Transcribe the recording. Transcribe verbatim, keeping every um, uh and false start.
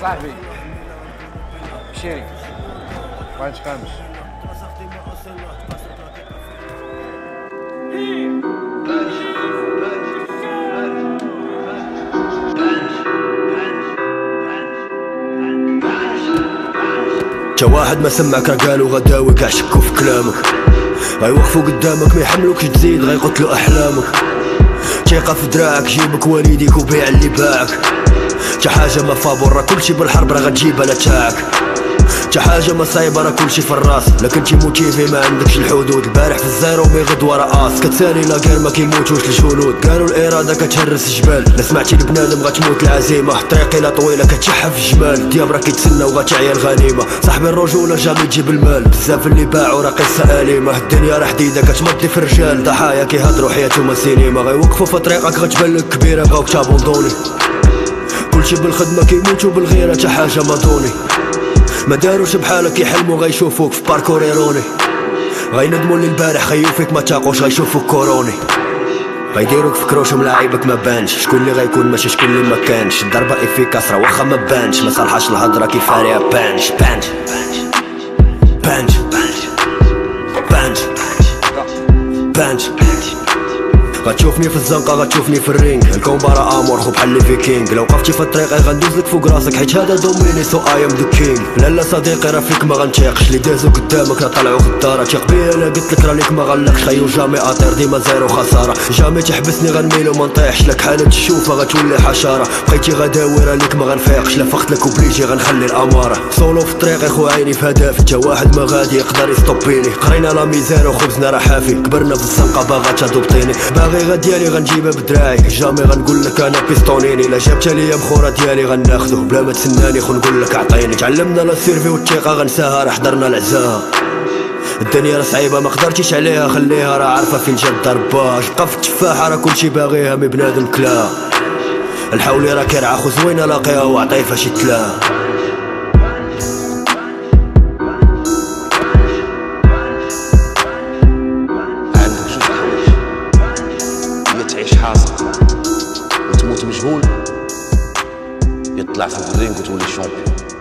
صاحبي شيري ما تخمش. تا واحد ما سمعك قالو غداوي كاع شكو في كلامك، غيوقفو قدامك ما يحملوكش تزيد غيقتلو احلامك. تيقى في دراعك جيبك والديك وبيع اللي باعك، تا حاجه ما فابور راه كلشي بالحرب راه غتجيبها لا تاعك. تا حاجه ما صايبه راه كلشي في الراس، لا كنتي موتيفي ما عندكش الحدود. البارح في الزيرو مي غدوه راه اس، كتسالي لا كير ما كيموتوش الجنود. قالوا الاراده كتهرس الجبال، لا سمعتي البنادم غتموت العزيمه. طريقي لا طويله كتشحف في الجمال، ديام راه كيتسنى وغتعيا الغنيمه. صاحبي الرجوله جامي تجيب المال، بزاف اللي باعوا راه قصه اليمه. الدنيا راه حديده كتمضي في الرجال، ضحايا كيهضروا حياتهم سينما. غيوقفوا في طريقك غتبان لك كبيره بغاوك تابوندوني، كلشي بالخدمه كيموتوا بالغيره. تا حاجه ما دوني ما داروش بحالك، يحلموا غيشوفوك في باركور ايروني. غيندموا اللي البارح خيوفك ما تاقوش، غيشوفوك كوروني. غيديروك في كروشهم لعيبك ما بانش، شكون اللي غيكون ماشي شكون اللي ما كانش. الضربه افيكاس راه واخا ما بانش، ما صالحاش الهضره كيف عليها بانش بانش بانش بانش بانش بانش. غتشوفني في الزنقه غتشوفني في الرينغ، الكون برا امور خو بحال لي فيكينغ. لو وقفتي في الطريق غندوزلك فوق راسك، حيت هذا دوميني سو اي ام ذا كينغ. لا لا صديقي راه فيك ما غنتيقش، لي دازو قدامك راه طلعو غداره. تيق بيا انا قلت لك راه ليك ما غنلقش، خيو جامي اطير ديما زيرو خساره. جامي تحبسني غنميل وما نطيحش، لك حاله تشوفها غتولي حشره. بقيتي غداوي راه ليك ما غنفيقش، لا فخت لك وبليجي غنخلي الاماره. سولو في الطريق اخو عيني في هدافي، تا واحد ما غادي يقدر يستوبيني. قرينا لا ميزان وخبزنا راه حافي، كبرنا في الزنقه باغا تضبطيني. غيغا ديالي غنجيبها بدراعي، جامي غنقول لك انا بيستونيني. لا جابتها ليا بخوره ديالي غناخدو بلا ما تسناني، خو نقول لك عطيني. تعلمنا لا سيرفي والثقه غنساها، راه حضرنا العزاها. الدنيا راه صعيبه ما قدرتيش عليها، خليها راه عارفه فين جات ضرباها. تلقى في التفاحه راه كلشي باغيها، مي بنادم كلاها. الحولي راه كيرعى خو زوينه لاقيها، وعطيه فاش يتلاها. حاصل وتموت مجهول يطلع في الرينغ وتولي شامبيون.